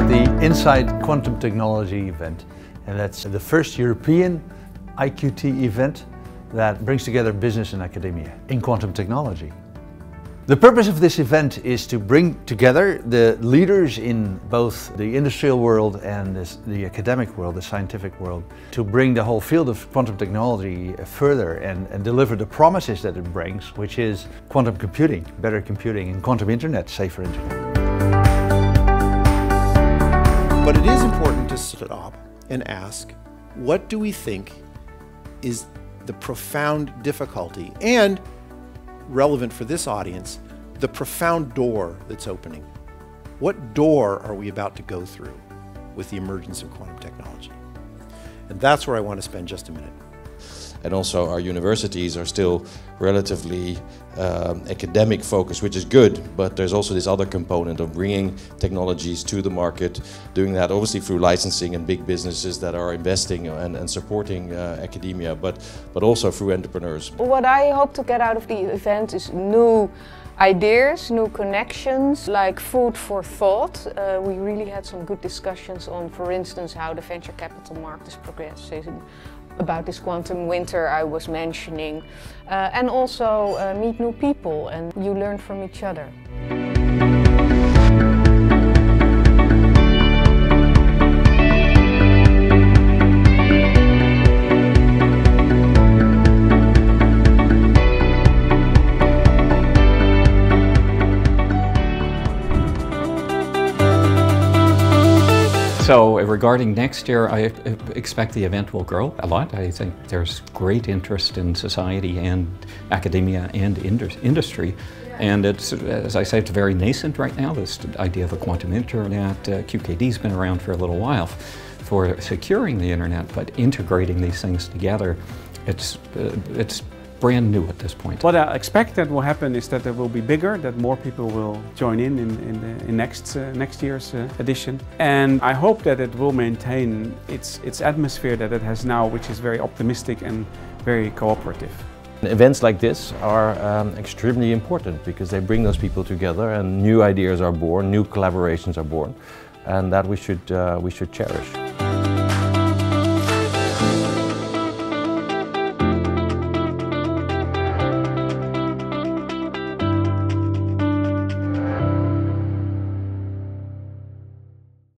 at the Inside Quantum Technology event, and that's the first European IQT event that brings together business and academia in quantum technology. The purpose of this event is to bring together the leaders in both the industrial world and the academic world, the scientific world, to bring the whole field of quantum technology further and deliver the promises that it brings, which is quantum computing, better computing, and quantum internet, safer internet. But it is important to stop and ask, what do we think is the profound difficulty and, relevant for this audience, the profound door that's opening? What door are we about to go through with the emergence of quantum technology? And that's where I want to spend just a minute. And also our universities are still relatively academic focused, which is good, but there's also this other component of bringing technologies to the market, doing that obviously through licensing and big businesses that are investing and supporting academia, but also through entrepreneurs. What I hope to get out of the event is new ideas, new connections, like food for thought. We really had some good discussions on, for instance, how the venture capital market is progressing, about this quantum winter I was mentioning, and also meet new people, and you learn from each other. So regarding next year, I expect the event will grow a lot. I think there's great interest in society and academia and industry. And it's, as I say, it's very nascent right now, this idea of a quantum internet. QKD's been around for a little while for securing the internet, but integrating these things together, it's brand new at this point. What I expect that will happen is that it will be bigger, that more people will join in next year's edition. And I hope that it will maintain its atmosphere that it has now, which is very optimistic and very cooperative. Events like this are extremely important because they bring those people together and new ideas are born, new collaborations are born, and that we should cherish.